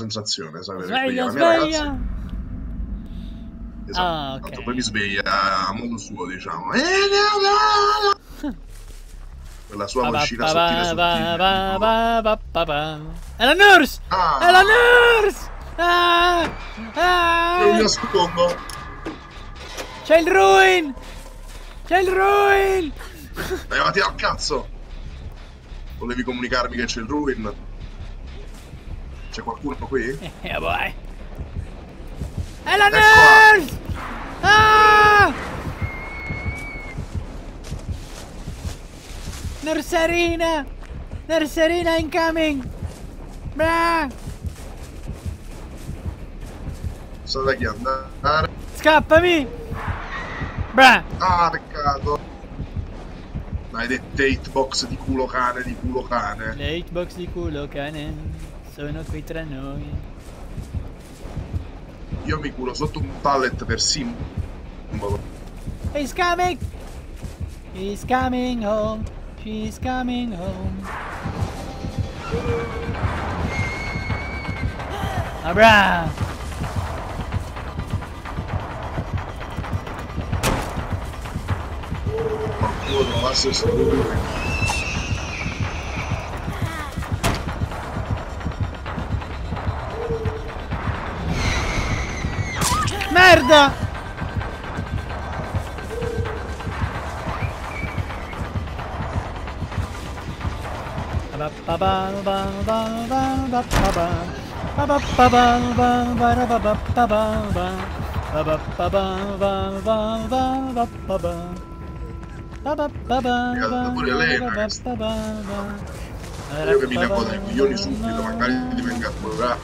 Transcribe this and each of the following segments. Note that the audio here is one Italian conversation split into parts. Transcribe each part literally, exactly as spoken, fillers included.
sensazione, sai? Sveglia, sveglia! Mia ragazza... Esatto. Ah, ok. Tanto poi mi sveglia a modo suo, diciamo. La sua vocina sottile sottile. È la nurse! Ah. È la nurse! Ah. Ah. E mi nascondo. C'è il ruin! C'è il ruin! Dai, ma ti al cazzo! Volevi comunicarmi che c'è il ruin? C'è qualcuno qui? Yeah, boy. È la nurse! Ah! Nurserina! Nurserina incoming! Bra! So da chi andare? Scappami! Bra! Ah, peccato! Maledette hitbox di culo cane, di culo cane! Le hitbox di culo cane sono qui tra noi. Io mi culo sotto un pallet per sim. He's coming! He's coming home! She's coming home. Abra! Merda! Io che mi levo dai coglioni subito, magari divenga a curare.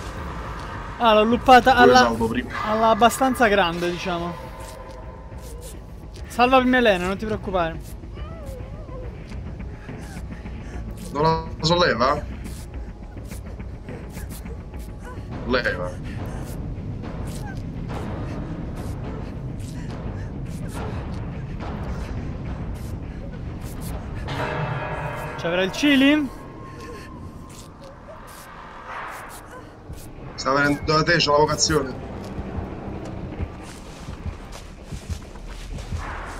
Ah, l'ho luppata alla... alla abbastanza grande, diciamo. Salvami Helena, non ti preoccupare. Non la solleva? Leva. C'avrà il chili? Sta venendo da te, c'ho la vocazione.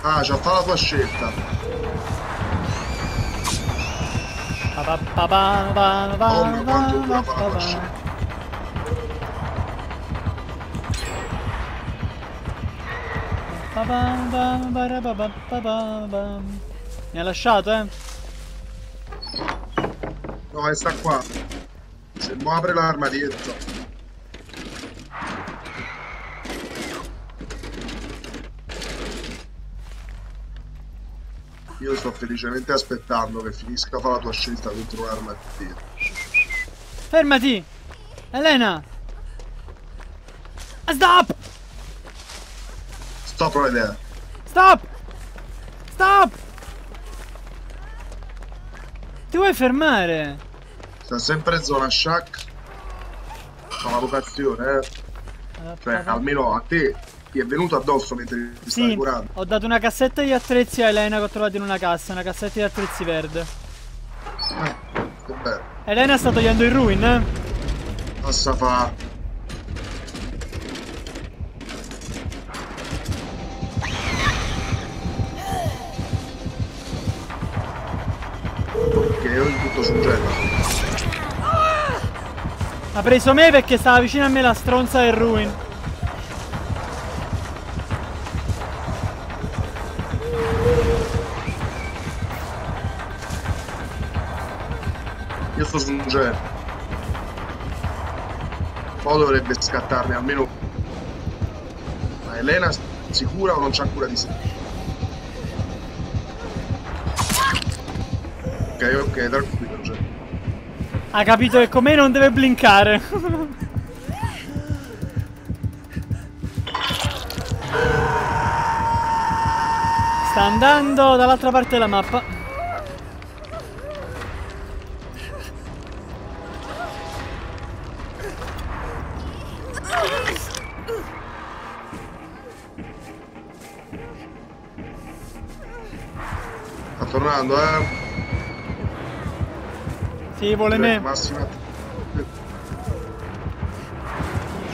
Ah, c'ha fatto la tua scelta. Ba ba ba ba ba oh, ba ba ba. Ba ba ba ba ba ba. Mi ha lasciato, eh? No, sta qua. Se mo apre l'armadietto. Io sto felicemente aspettando che finisca a fare la tua scelta dentro l'armadietto. Fermati! Helena! Stop! Stop right there! Stop! Stop! Ti vuoi fermare? Sta sempre in zona shack. C'è una vocazione, eh. Cioè, almeno a te. Ti è venuto addosso mentre ti sì, stai curando. Ho dato una cassetta di attrezzi a Helena che ho trovato in una cassa, una cassetta di attrezzi verde. Eh, che bello. Helena sta togliendo il ruin, eh? Passa fa. Perché io in tutto suggerito. Ah! Ha preso me perché stava vicino a me la stronza del ruin. Io sto su un gel. Poi dovrebbe scattarne almeno. Ma Helena sicura o non c'ha cura di sé? Ok, ok, tranquillo gel. Ha capito che con me non deve blinkare. Sta andando dall'altra parte della mappa. Tornando, eh? Sì, vuole me. Massima.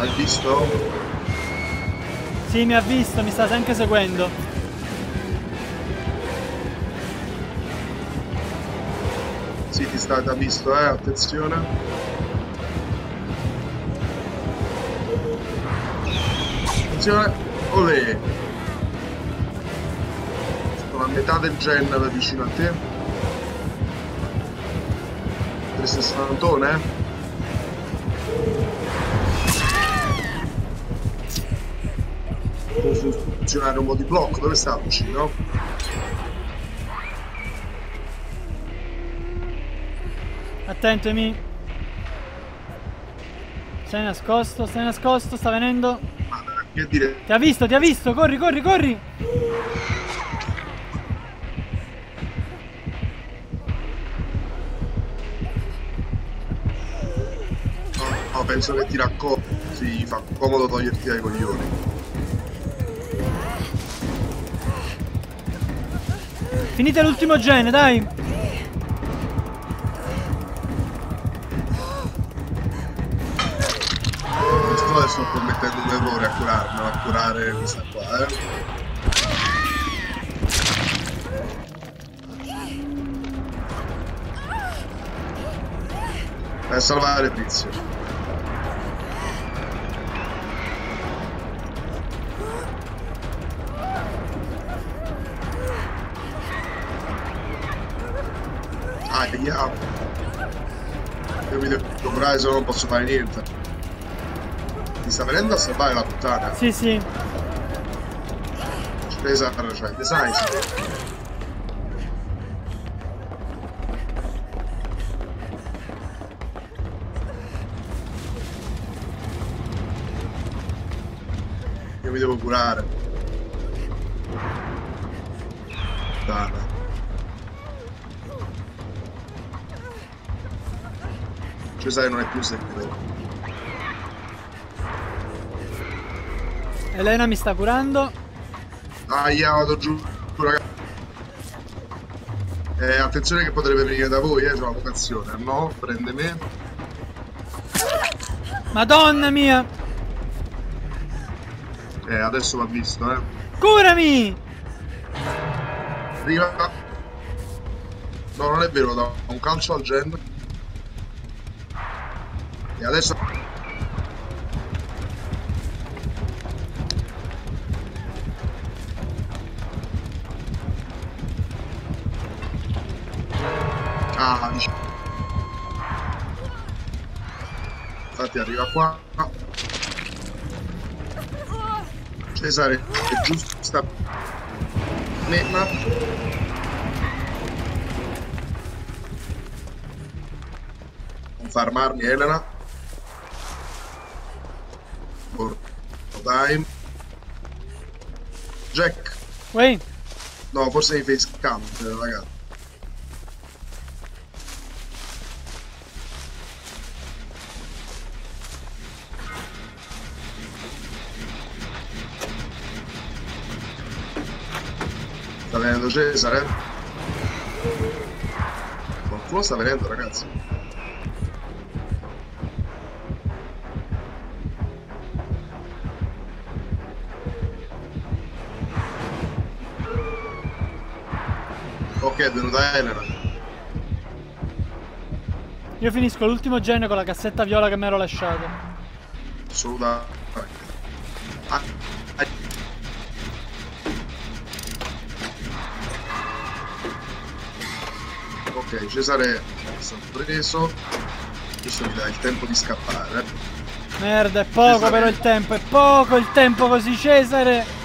Hai visto? Sì, mi ha visto, mi sta sempre seguendo. Sì, ti sta, t'ha visto, eh, attenzione. Olè, sono a metà del Genova vicino a te. Trecentosessantone. Può funzionare un po' di blocco, dove sta vicino? Attentami. Stai nascosto, stai nascosto, sta venendo. Che dire? Ti ha visto, ti ha visto, corri, corri, corri! No, no, penso che ti raccolgo. Sì, fa comodo toglierti dai coglioni. Finite l'ultimo gene, dai! Sto commettendo un errore a curarmela, a curare questa qua, eh. Per salvare tizio. Ah, yeah. Io mi devo comprare, se no non posso fare niente. Ti sta venendo a salvare la puttana? Sì, sì. Spesa per la gente, sai? Io mi devo curare. Puttana. Cesare non è più secco. Helena mi sta curando. Aia, vado giù, ragazzi. Eh, attenzione che potrebbe venire da voi, eh, c'è una vocazione. No, prende me. Madonna mia! Eh, adesso va visto, eh. Curami! Arriva. No, non è vero, da un calcio al genere. E adesso... Infatti arriva qua. Cesare è giusto, sta Helena. Non farmarmi, Helena. Dai Jack. Wait. No, forse i face cam, ragazzi. Sta venendo Cesare? Qualcuno sta venendo, ragazzi. Ok, è venuta Helena. Io finisco l'ultimo gene con la cassetta viola che mi ero lasciato. Assolutamente. Ah. Ok, Cesare è stato preso. Questo mi dà il tempo di scappare. Merda, è poco Cesare. Però il tempo, è poco il tempo così, Cesare.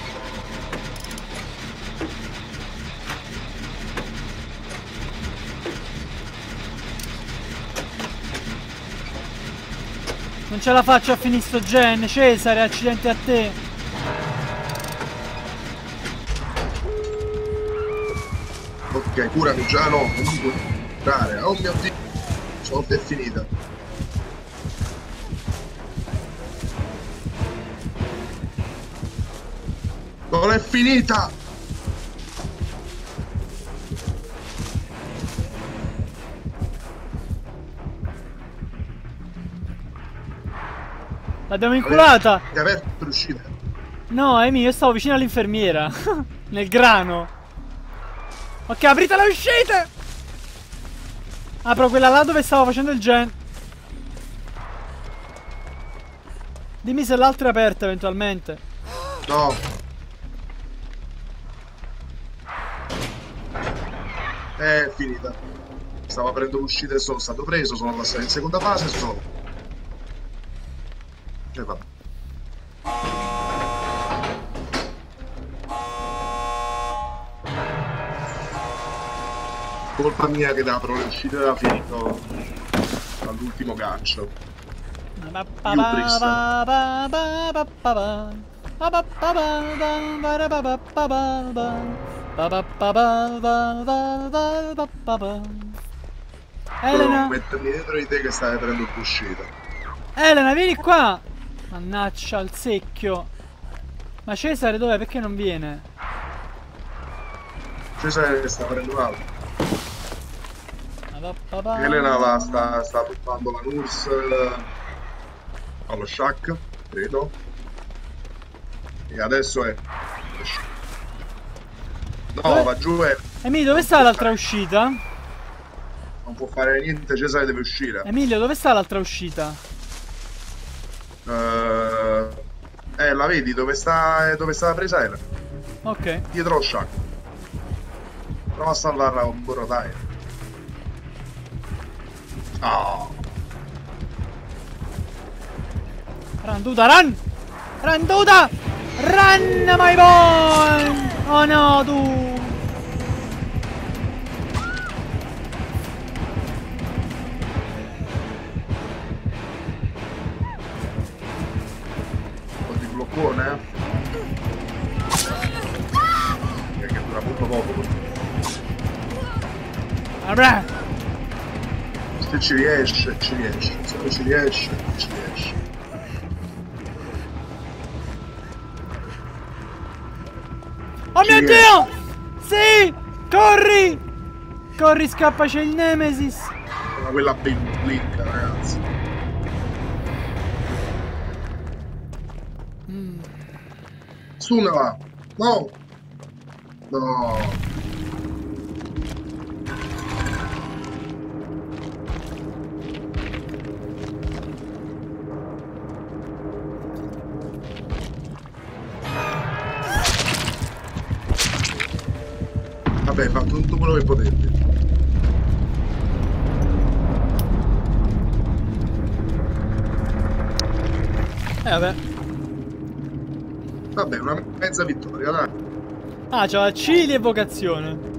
Non ce la faccio a finire sto gen, Cesare, accidenti a te. Ok, curami già, no, non mi puoi curare. Oh mio Dio, sorte è finita. Non è finita! L'abbiamo inculata! Ti ha aperto l'uscita? No, Amy, io stavo vicino all'infermiera. Nel grano. Ok, aprite le uscite! Apro quella là dove stavo facendo il gen. Dimmi se l'altra è aperta eventualmente. No. È finita. Stavo aprendo l'uscita e sono stato preso, sono passato in seconda fase e sono... E va. Colpa mia che apro le uscite e era finito all'ultimo gancio. Helena, mettermi dietro di te che stai aprendo l'uscita. Helena, vieni qua. Mannaccia al secchio. Ma Cesare dov'è? Perché non viene? Cesare sta aprendo l'altro. Helena va, sta, sta tuffando la Nurse allo shack, credo. E adesso è... No, dove... va giù e... Emilio, dove sta l'altra uscita? Non può fare niente, Cesare deve uscire. Emilio, dove sta l'altra uscita? Uh... Eh, la vedi? Dove sta, dove sta la presa Helena? Ok. Dietro lo shack. Prova a salvarla con burro, dai. Oh. Randuta, run! Randuta! Run, my boy! Oh no, tu! Un po' di bloccone, eh? Che dura molto poco. Vabbè! Se ci riesce, ci riesce, se non ci riesce, ci riesce. Oh ci mio riesce. Dio! Sì! Corri! Corri, scappa, c'è il Nemesis! Ma quella blinca, ragazzi. Mm. Suna va! No! No! Vabbè, fa tutto quello che potete. Eh vabbè. Vabbè, una mezza vittoria, dai. Ah, c'è la C di evocazione.